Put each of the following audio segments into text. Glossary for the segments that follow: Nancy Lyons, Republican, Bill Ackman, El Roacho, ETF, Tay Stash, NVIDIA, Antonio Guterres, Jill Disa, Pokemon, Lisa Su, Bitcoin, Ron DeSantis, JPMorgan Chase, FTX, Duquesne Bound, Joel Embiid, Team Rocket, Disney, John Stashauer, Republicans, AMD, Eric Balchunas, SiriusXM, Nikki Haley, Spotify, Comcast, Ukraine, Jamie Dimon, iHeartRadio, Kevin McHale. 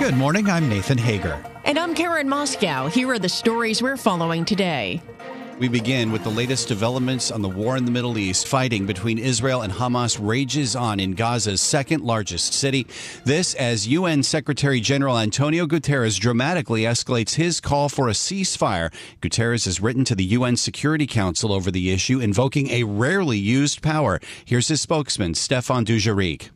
Good morning, I'm Nathan Hager. And I'm Karen Moscow. Here are the stories we're following today. We begin with the latest developments on the war in the Middle East. Fighting between Israel and Hamas rages on in Gaza's second largest city. This as UN Secretary General Antonio Guterres dramatically escalates his call for a ceasefire. Guterres has written to the UN Security Council over the issue, invoking a rarely used power. Here's his spokesman, Stéphane Dujarric.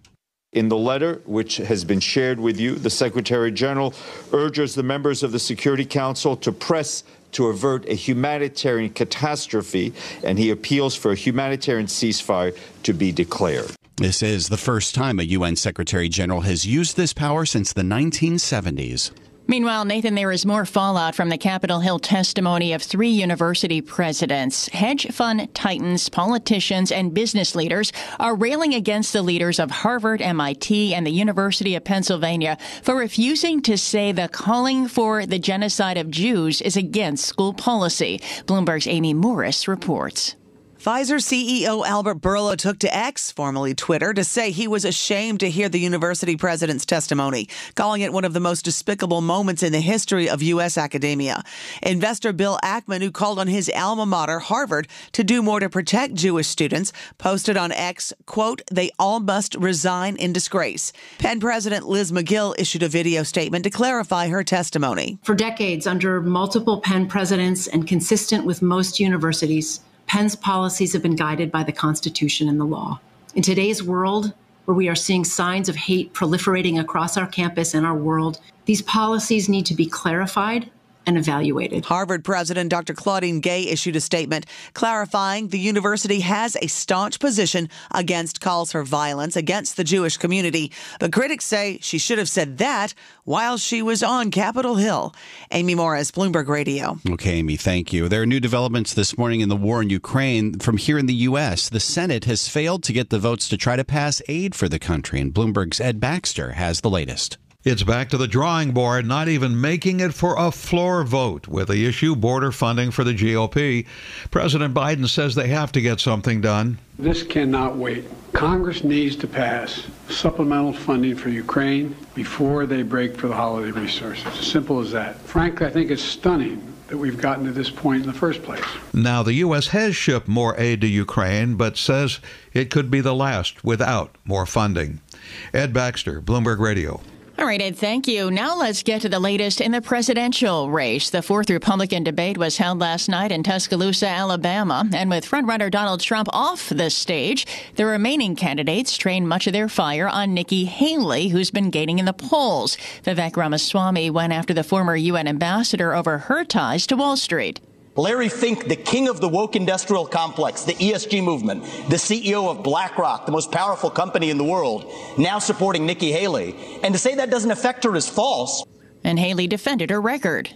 In the letter, which has been shared with you, the Secretary General urges the members of the Security Council to press to avert a humanitarian catastrophe, and he appeals for a humanitarian ceasefire to be declared. This is the first time a UN Secretary General has used this power since the 1970s. Meanwhile, Nathan, there is more fallout from the Capitol Hill testimony of three university presidents. Hedge fund titans, politicians, and business leaders are railing against the leaders of Harvard, MIT, and the University of Pennsylvania for refusing to say the calling for the genocide of Jews is against school policy. Bloomberg's Amy Morris reports. Pfizer CEO Albert Bourla took to X, formerly Twitter, to say he was ashamed to hear the university president's testimony, calling it one of the most despicable moments in the history of U.S. academia. Investor Bill Ackman, who called on his alma mater, Harvard, to do more to protect Jewish students, posted on X, quote, "They all must resign in disgrace." Penn President Liz Magill issued a video statement to clarify her testimony. For decades, under multiple Penn presidents and consistent with most universities, Penn's policies have been guided by the Constitution and the law. In today's world, where we are seeing signs of hate proliferating across our campus and our world, these policies need to be clarified and evaluated. Harvard President Dr. Claudine Gay issued a statement clarifying the university has a staunch position against calls for violence against the Jewish community, but critics say she should have said that while she was on Capitol Hill. Amy Morris, Bloomberg Radio. Okay, Amy, thank you. There are new developments this morning in the war in Ukraine. From here in the U.S., the Senate has failed to get the votes to try to pass aid for the country, and Bloomberg's Ed Baxter has the latest. It's back to the drawing board, not even making it for a floor vote with the issue border funding for the GOP. President Biden says they have to get something done. This cannot wait. Congress needs to pass supplemental funding for Ukraine before they break for the holiday resources. As simple as that. Frankly, I think it's stunning that we've gotten to this point in the first place. Now, the U.S. has shipped more aid to Ukraine, but says it could be the last without more funding. Ed Baxter, Bloomberg Radio. All right, Ed, thank you. Now let's get to the latest in the presidential race. The fourth Republican debate was held last night in Tuscaloosa, Alabama. And with frontrunner Donald Trump off the stage, the remaining candidates trained much of their fire on Nikki Haley, who's been gaining in the polls. Vivek Ramaswamy went after the former UN ambassador over her ties to Wall Street. Larry Fink, the king of the woke industrial complex, the ESG movement, the CEO of BlackRock, the most powerful company in the world, now supporting Nikki Haley. And to say that doesn't affect her is false. And Haley defended her record.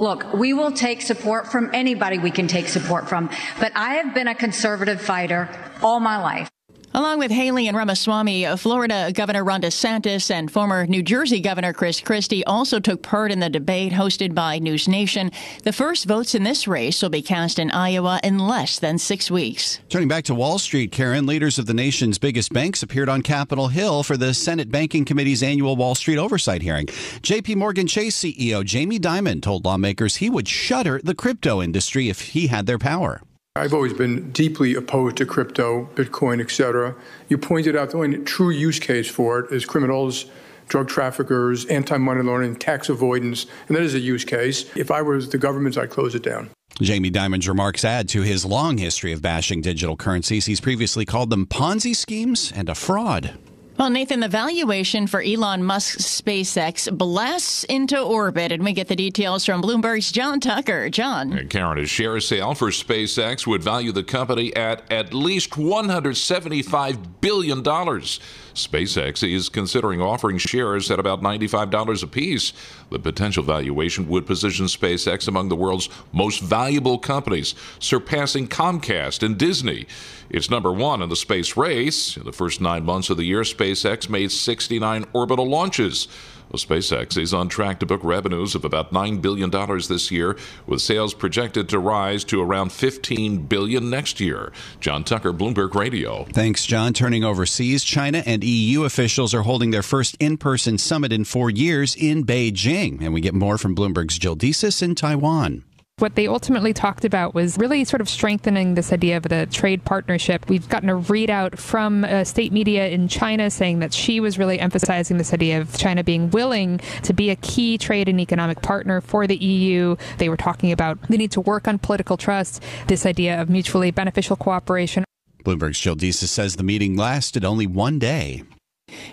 Look, we will take support from anybody we can take support from, but I have been a conservative fighter all my life. Along with Haley and Ramaswamy, Florida Governor Ron DeSantis and former New Jersey Governor Chris Christie also took part in the debate hosted by News Nation. The first votes in this race will be cast in Iowa in less than 6 weeks. Turning back to Wall Street, Karen, leaders of the nation's biggest banks appeared on Capitol Hill for the Senate Banking Committee's annual Wall Street oversight hearing. J.P. Morgan Chase CEO Jamie Dimon told lawmakers he would shutter the crypto industry if he had their power. I've always been deeply opposed to crypto, Bitcoin, etc. You pointed out the only true use case for it is criminals, drug traffickers, anti-money laundering, tax avoidance, and that is a use case. If I was the government, I'd close it down. Jamie Dimon's remarks add to his long history of bashing digital currencies. He's previously called them Ponzi schemes and a fraud. Well, Nathan, the valuation for Elon Musk's SpaceX blasts into orbit, and we get the details from Bloomberg's John Tucker. John. Karen, a share sale for SpaceX would value the company at least $175 billion. SpaceX is considering offering shares at about $95 apiece. The potential valuation would position SpaceX among the world's most valuable companies, surpassing Comcast and Disney. It's number one in the space race. In the first 9 months of the year, SpaceX made 69 orbital launches. Well, SpaceX is on track to book revenues of about $9 billion this year, with sales projected to rise to around $15 billion next year. John Tucker, Bloomberg Radio. Thanks, John. Turning overseas, China and EU officials are holding their first in-person summit in 4 years in Beijing. And we get more from Bloomberg's Jill Disa in Taiwan. What they ultimately talked about was really sort of strengthening this idea of the trade partnership. We've gotten a readout from state media in China saying that she was really emphasizing this idea of China being willing to be a key trade and economic partner for the EU. They were talking about the need to work on political trust, this idea of mutually beneficial cooperation. Bloomberg's Jill Disa says the meeting lasted only one day.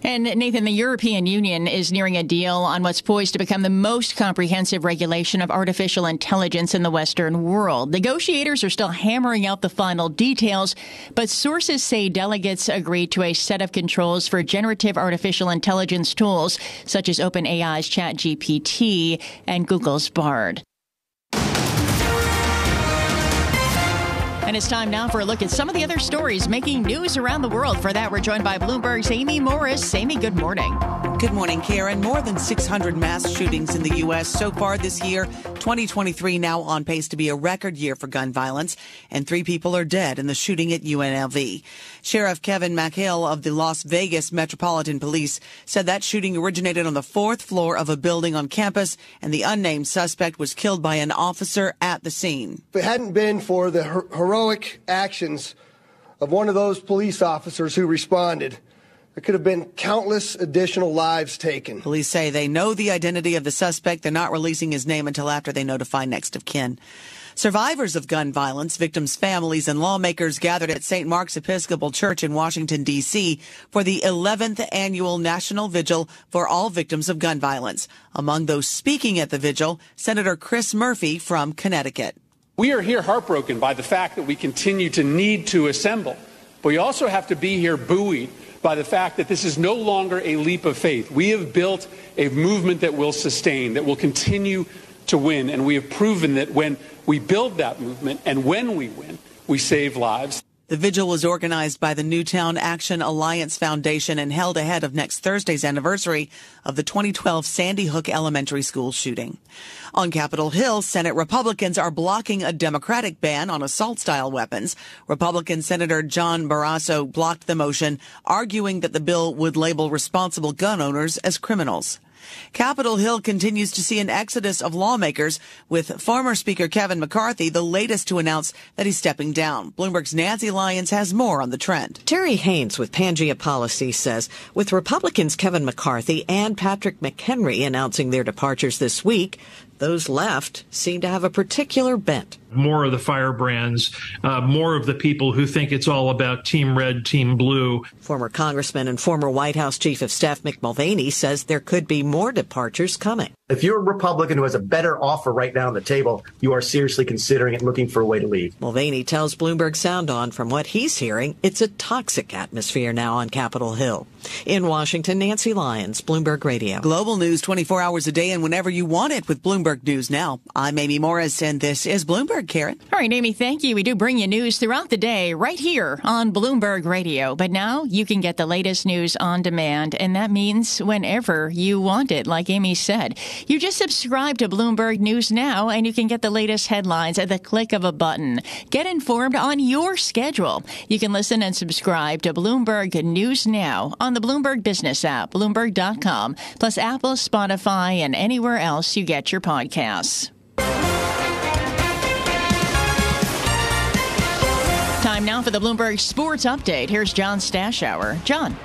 And Nathan, the European Union is nearing a deal on what's poised to become the most comprehensive regulation of artificial intelligence in the Western world. Negotiators are still hammering out the final details, but sources say delegates agreed to a set of controls for generative artificial intelligence tools such as OpenAI's ChatGPT and Google's Bard. And it's time now for a look at some of the other stories making news around the world. For that, we're joined by Bloomberg's Amy Morris. Amy, good morning. Good morning, Karen. More than 600 mass shootings in the U.S. so far this year. 2023 now on pace to be a record year for gun violence. And 3 people are dead in the shooting at UNLV. Sheriff Kevin McHale of the Las Vegas Metropolitan Police said that shooting originated on the 4th floor of a building on campus, and the unnamed suspect was killed by an officer at the scene. If it hadn't been for the heroic actions of one of those police officers who responded, there could have been countless additional lives taken. Police say they know the identity of the suspect. They're not releasing his name until after they notify next of kin. Survivors of gun violence, victims' families, and lawmakers gathered at St. Mark's Episcopal Church in Washington, D.C. for the 11th annual National Vigil for All Victims of Gun Violence. Among those speaking at the vigil, Senator Chris Murphy from Connecticut. We are here heartbroken by the fact that we continue to need to assemble, but we also have to be here buoyed by the fact that this is no longer a leap of faith. We have built a movement that will sustain, that will continue to win, and we have proven that when we build that movement and when we win, we save lives. The vigil was organized by the Newtown Action Alliance Foundation and held ahead of next Thursday's anniversary of the 2012 Sandy Hook Elementary School shooting. On Capitol Hill, Senate Republicans are blocking a Democratic ban on assault-style weapons. Republican Senator John Barrasso blocked the motion, arguing that the bill would label responsible gun owners as criminals. Capitol Hill continues to see an exodus of lawmakers, with former Speaker Kevin McCarthy the latest to announce that he's stepping down. Bloomberg's Nancy Lyons has more on the trend. Terry Haynes with Pangea Policy says with Republicans Kevin McCarthy and Patrick McHenry announcing their departures this week, those left seem to have a particular bent. More of the firebrands, more of the people who think it's all about Team Red, Team Blue. Former Congressman and former White House Chief of Staff Mick Mulvaney says there could be more departures coming. If you're a Republican who has a better offer right now on the table, you are seriously considering it, looking for a way to leave. Mulvaney tells Bloomberg Sound On from what he's hearing, it's a toxic atmosphere now on Capitol Hill. In Washington, Nancy Lyons, Bloomberg Radio. Global news 24 hours a day and whenever you want it with Bloomberg News Now. I'm Amy Morris, and this is Bloomberg, Karen. All right, Amy, thank you. We do bring you news throughout the day right here on Bloomberg Radio. But now you can get the latest news on demand, and that means whenever you want it, like Amy said. You just subscribe to Bloomberg News Now, and you can get the latest headlines at the click of a button. Get informed on your schedule. You can listen and subscribe to Bloomberg News Now on the Bloomberg Business app, Bloomberg.com, plus Apple, Spotify, and anywhere else you get your podcasts. Time now for the Bloomberg Sports Update. Here's John Stashauer. John.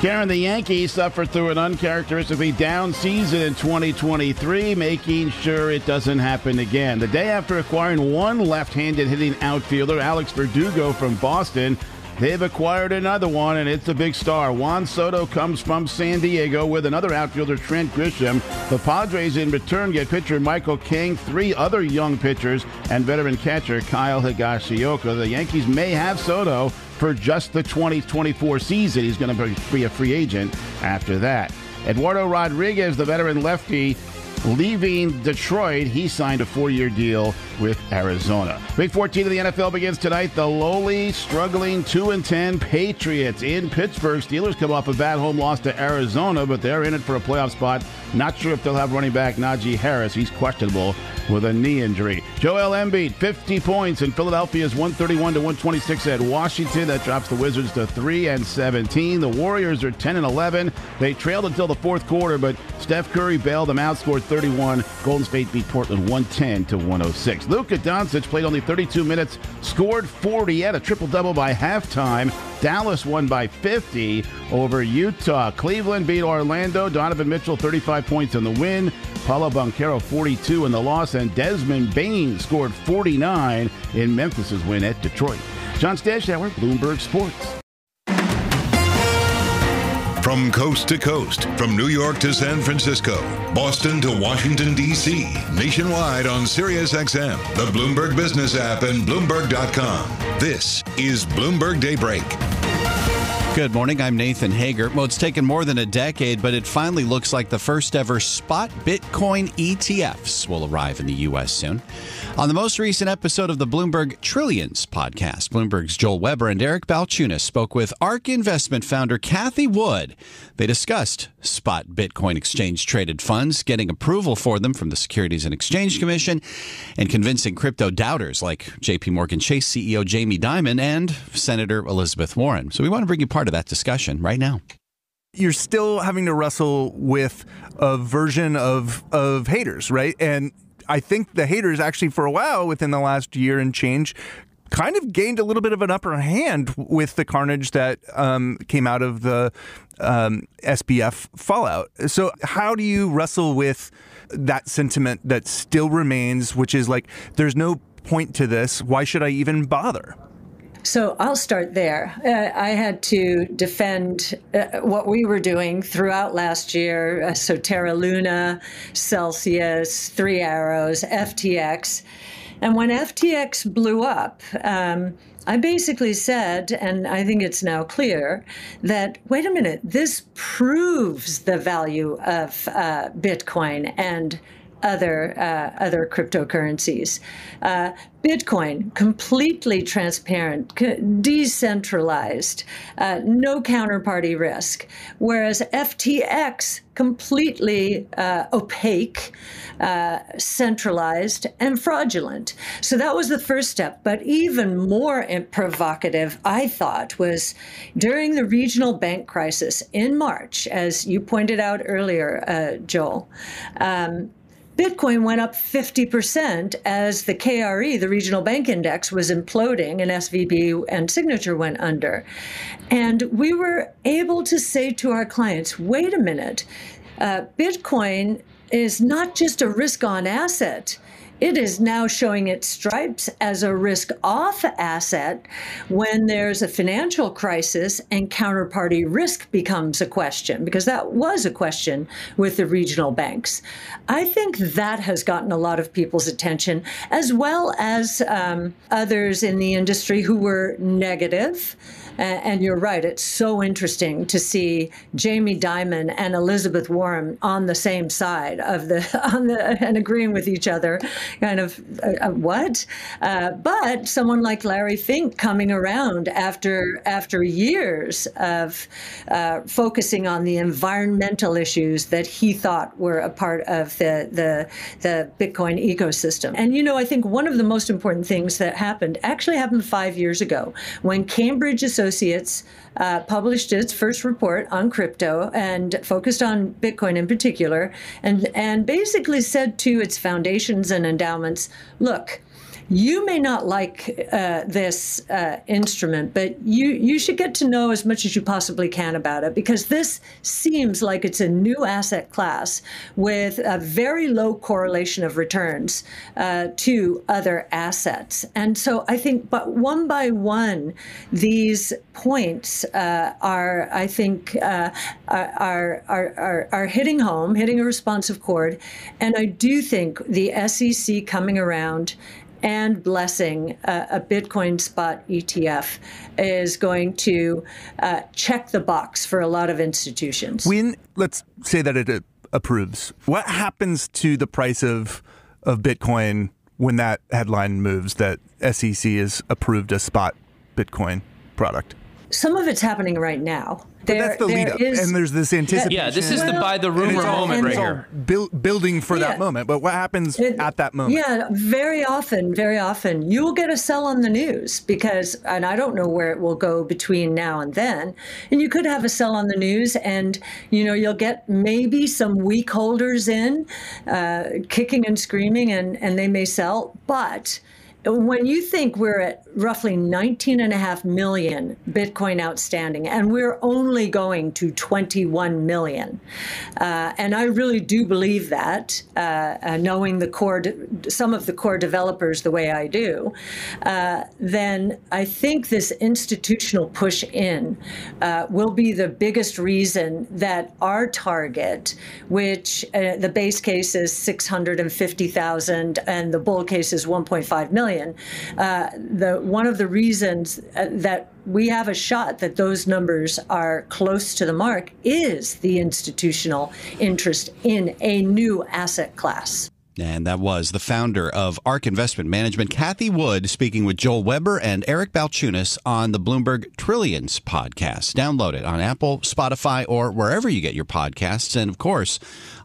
Karen, the Yankees suffered through an uncharacteristically down season in 2023, making sure it doesn't happen again. The day after acquiring one left-handed hitting outfielder, Alex Verdugo from Boston, they've acquired another one, and it's a big star. Juan Soto comes from San Diego with another outfielder, Trent Grisham. The Padres, in return, get pitcher Michael King, 3 other young pitchers, and veteran catcher Kyle Higashioka. The Yankees may have Soto for just the 2024 season. He's going to be a free agent after that. Eduardo Rodriguez, the veteran lefty, leaving Detroit. He signed a four-year deal with Arizona. Week 14 of the NFL begins tonight. The lowly, struggling 2-10 Patriots in Pittsburgh. Steelers come off a bad home loss to Arizona, but they're in it for a playoff spot. Not sure if they'll have running back Najee Harris. He's questionable with a knee injury. Joel Embiid, 50 points in Philadelphia's 131-126 at Washington. That drops the Wizards to 3-17. The Warriors are 10-11. They trailed until the fourth quarter, but Steph Curry bailed them out, scored 31. Golden State beat Portland 110-106. Luka Doncic played only 32 minutes, scored 40, at a triple-double by halftime. Dallas won by 50 over Utah. Cleveland beat Orlando. Donovan Mitchell, 35 points in the win. Paolo Banchero, 42 in the loss. And Desmond Bain scored 49 in Memphis's win at Detroit. John Stashauer, Bloomberg Sports. From coast to coast, from New York to San Francisco, Boston to Washington, D.C., nationwide on SiriusXM, the Bloomberg Business App, and Bloomberg.com. This is Bloomberg Daybreak. Good morning. I'm Nathan Hager. Well, it's taken more than a decade, but it finally looks like the first ever spot Bitcoin ETFs will arrive in the U.S. soon. On the most recent episode of the Bloomberg Trillions podcast, Bloomberg's Joel Weber and Eric Balchunas spoke with ARK Investment founder Kathy Wood. They discussed spot Bitcoin exchange-traded funds, getting approval for them from the Securities and Exchange Commission, and convincing crypto doubters like JPMorgan Chase CEO Jamie Dimon and Senator Elizabeth Warren. So we want to bring you part of that discussion right now. You're still having to wrestle with a version of haters, right? And I think the haters actually for a while within the last year and change kind of gained a little bit of an upper hand with the carnage that came out of the SBF fallout. So how do you wrestle with that sentiment that still remains, which is like, there's no point to this. Why should I even bother? So I'll start there. I had to defend what we were doing throughout last year. So Terra Luna, Celsius, Three Arrows, FTX. And when FTX blew up, I basically said, and I think it's now clear, that, wait a minute, this proves the value of Bitcoin and other cryptocurrencies. Bitcoin, completely transparent, decentralized, no counterparty risk, whereas FTX, completely opaque, centralized, and fraudulent. So that was the first step. But even more provocative, I thought, was during the regional bank crisis in March, as you pointed out earlier, Joel, Bitcoin went up 50% as the KRE, the regional bank index, was imploding and SVB and Signature went under. And we were able to say to our clients, wait a minute, Bitcoin is not just a risk-on asset. It is now showing its stripes as a risk-off asset when there's a financial crisis and counterparty risk becomes a question, because that was a question with the regional banks. I think that has gotten a lot of people's attention, as well as others in the industry who were negative. And you're right, it's so interesting to see Jamie Dimon and Elizabeth Warren on the same side of and agreeing with each other. Kind of what? But someone like Larry Fink coming around after years of focusing on the environmental issues that he thought were a part of the Bitcoin ecosystem. And, you know, I think one of the most important things that happened 5 years ago when Cambridge Associates published its first report on crypto and focused on Bitcoin in particular, and basically said to its foundations and endowments, look, you may not like this instrument, but you should get to know as much as you possibly can about it, because this seems like it's a new asset class with a very low correlation of returns to other assets. And so I think, but one by one, these points are hitting home, hitting a responsive chord. And I do think the SEC coming around and blessing a Bitcoin spot ETF is going to check the box for a lot of institutions. Let's say that it approves. What happens to the price of Bitcoin when that headline moves that SEC has approved a spot Bitcoin product? Some of it's happening right now. But that's the lead up, and there's this anticipation. Yeah, this is the buy the rumor moment right here. Building for that moment, but what happens at that moment? Yeah, very often, you will get a sell on the news because, and I don't know where it will go between now and then, and you could have a sell on the news and, you know, you'll get maybe some weak holders in, kicking and screaming, and they may sell, but when you think we're at roughly 19.5 million Bitcoin outstanding, and we're only going to 21 million, and I really do believe that, knowing the core, some of the core developers the way I do, then I think this institutional push in will be the biggest reason that our target, which the base case is 650,000 and the bull case is 1.5 million. One of the reasons that we have a shot that those numbers are close to the mark is the institutional interest in a new asset class. And that was the founder of ARK Investment Management, Kathy Wood, speaking with Joel Weber and Eric Balchunas on the Bloomberg Trillions podcast. Download it on Apple, Spotify, or wherever you get your podcasts, and of course,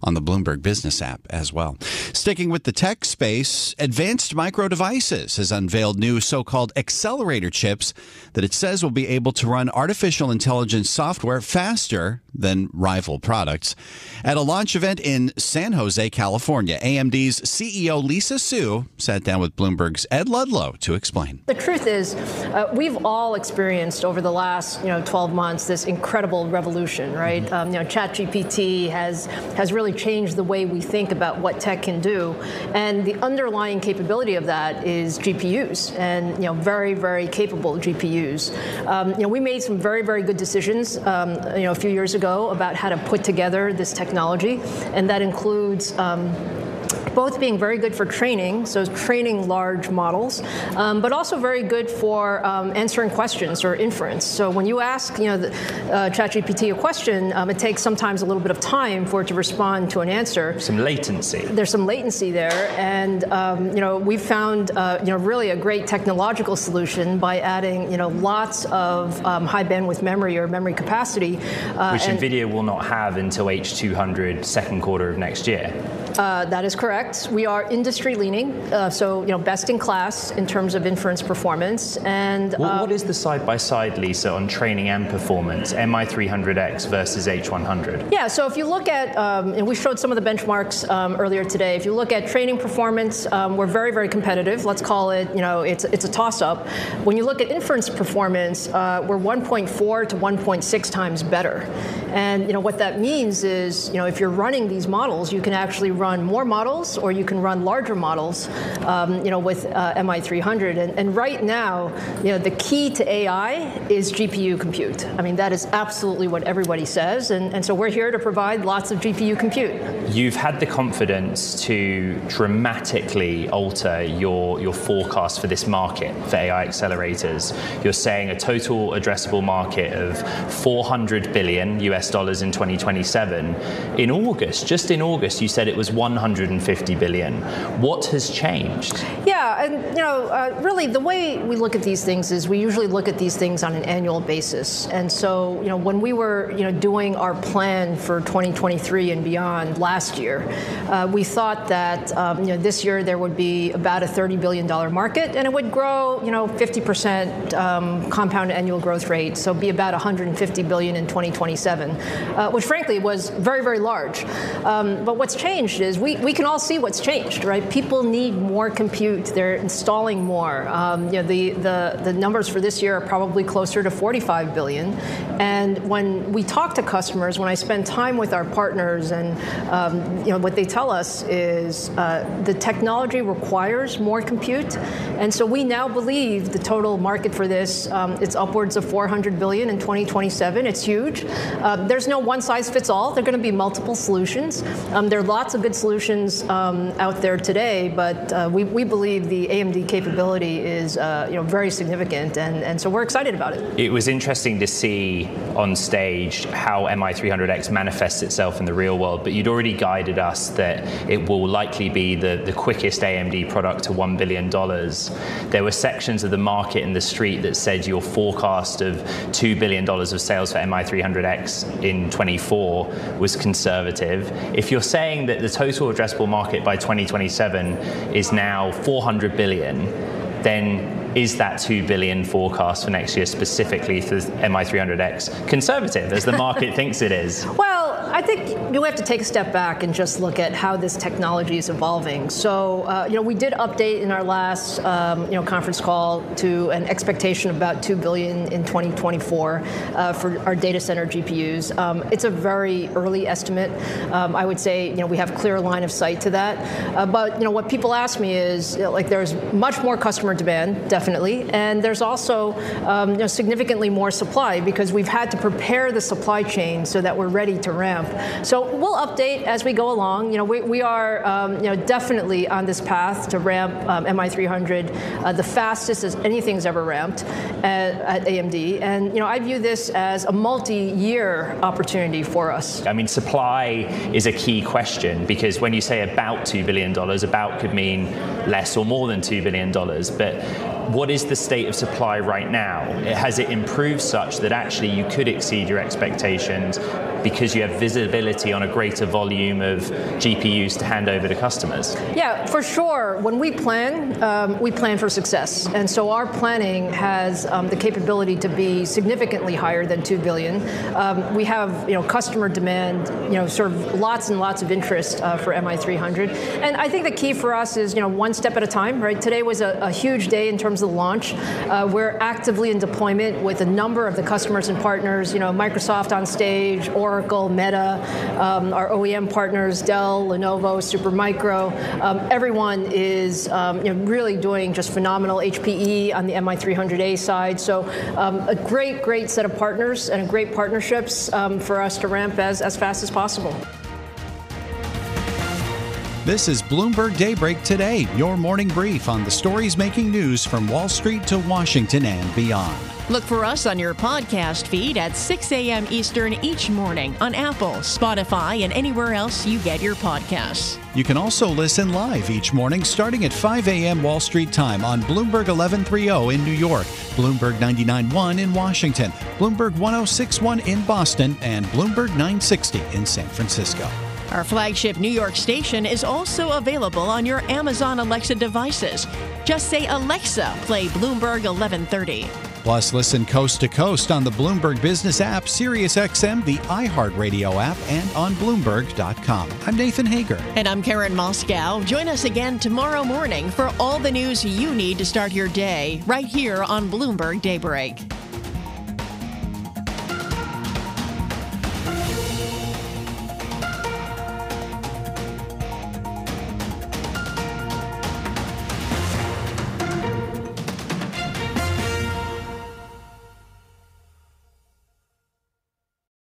on the Bloomberg Business app as well. Sticking with the tech space, Advanced Micro Devices has unveiled new so-called accelerator chips that it says will be able to run artificial intelligence software faster than rival products. At a launch event in San Jose, California, AMD's CEO Lisa Su sat down with Bloomberg's Ed Ludlow to explain. The truth is, we've all experienced over the last 12 months this incredible revolution, right? ChatGPT has really changed the way we think about what tech can do, and the underlying capability of that is GPUs, and very, very capable GPUs. We made some very, very good decisions a few years ago about how to put together this technology, and that includes both being very good for training, so training large models, but also very good for answering questions or inference. So when you ask, ChatGPT a question, it takes sometimes a little bit of time for it to respond to an answer. Some latency. There's some latency there, and we found really a great technological solution by adding lots of high bandwidth memory or memory capacity, which NVIDIA will not have until H200 second quarter of next year. That is correct. We are industry leading, so best in class in terms of inference performance. And what is the side by side, Lisa, on training and performance? MI300X versus H100. Yeah. So if you look at, and we showed some of the benchmarks earlier today. If you look at training performance, we're very, very competitive. Let's call it, it's a toss up. When you look at inference performance, we're 1.4 to 1.6 times better. And what that means is, if you're running these models, you can actually run more models, or you can run larger models, with MI300. And right now, the key to AI is GPU compute. I mean, that is absolutely what everybody says. And so we're here to provide lots of GPU compute. You've had the confidence to dramatically alter your forecast for this market for AI accelerators. You're saying a total addressable market of $400 billion US in 2027. In August, you said it was 150 billion. What has changed? Yeah, and really the way we look at these things is we usually look at these things on an annual basis. And so, when we were, doing our plan for 2023 and beyond last year, we thought that, this year there would be about a $30 billion market, and it would grow, 50% compound annual growth rate, so be about 150 billion in 2027, which frankly was very, very large. But what's changed is we can all see what's changed, right? People need more compute. They're installing more. The numbers for this year are probably closer to 45 billion. And when we talk to customers, when I spend time with our partners, and what they tell us is the technology requires more compute. And so we now believe the total market for this, it's upwards of 400 billion in 2027. It's huge. There's no one size fits all. There are going to be multiple solutions. There are lots of good solutions out there today, but we believe the AMD capability is very significant, and so we're excited about it. It was interesting to see on stage how MI300X manifests itself in the real world, but you'd already guided us that it will likely be the quickest AMD product to $1 billion. There were sections of the market in the street that said your forecast of $2 billion of sales for MI300X in 24 was conservative. If you're saying that the total addressable market by 2027 is now $400 billion, then is that $2 billion forecast for next year specifically for MI300X conservative, as the market thinks it is? Well, I think you have to take a step back and just look at how this technology is evolving. So, we did update in our last, conference call to an expectation about $2 billion in 2024 for our data center GPUs. It's a very early estimate. I would say, we have clear line of sight to that. But, what people ask me is, there's much more customer demand, definitely. And there's also significantly more supply because we've had to prepare the supply chain so that we're ready to ramp. So we'll update as we go along. We are definitely on this path to ramp MI300 the fastest as anything's ever ramped at AMD. And I view this as a multi-year opportunity for us. I mean, supply is a key question because when you say about $2 billion, about could mean less or more than $2 billion. But what is the state of supply right now? Has it improved such that actually you could exceed your expectations because you have visibility on a greater volume of GPUs to hand over to customers? Yeah, for sure. When we plan for success. And so our planning has the capability to be significantly higher than $2 billion. We have customer demand, sort of lots and lots of interest for MI300. And I think the key for us is, one step at a time, right? Today was a huge day in terms of the launch. We're actively in deployment with a number of the customers and partners, Microsoft on stage, Oracle, Meta, our OEM partners, Dell, Lenovo, Supermicro. Everyone is really doing just phenomenal. HPE on the MI300A side. So a great, great set of partners and great partnerships for us to ramp as fast as possible. This is Bloomberg Daybreak Today, your morning brief on the stories making news from Wall Street to Washington and beyond. Look for us on your podcast feed at 6 a.m. Eastern each morning on Apple, Spotify, and anywhere else you get your podcasts. You can also listen live each morning starting at 5 a.m. Wall Street time on Bloomberg 1130 in New York, Bloomberg 99.1 in Washington, Bloomberg 106.1 in Boston, and Bloomberg 960 in San Francisco. Our flagship New York station is also available on your Amazon Alexa devices. Just say, Alexa, play Bloomberg 1130. Plus, listen coast to coast on the Bloomberg Business app, SiriusXM, the iHeartRadio app, and on Bloomberg.com. I'm Nathan Hager. And I'm Karen Moscow. Join us again tomorrow morning for all the news you need to start your day right here on Bloomberg Daybreak.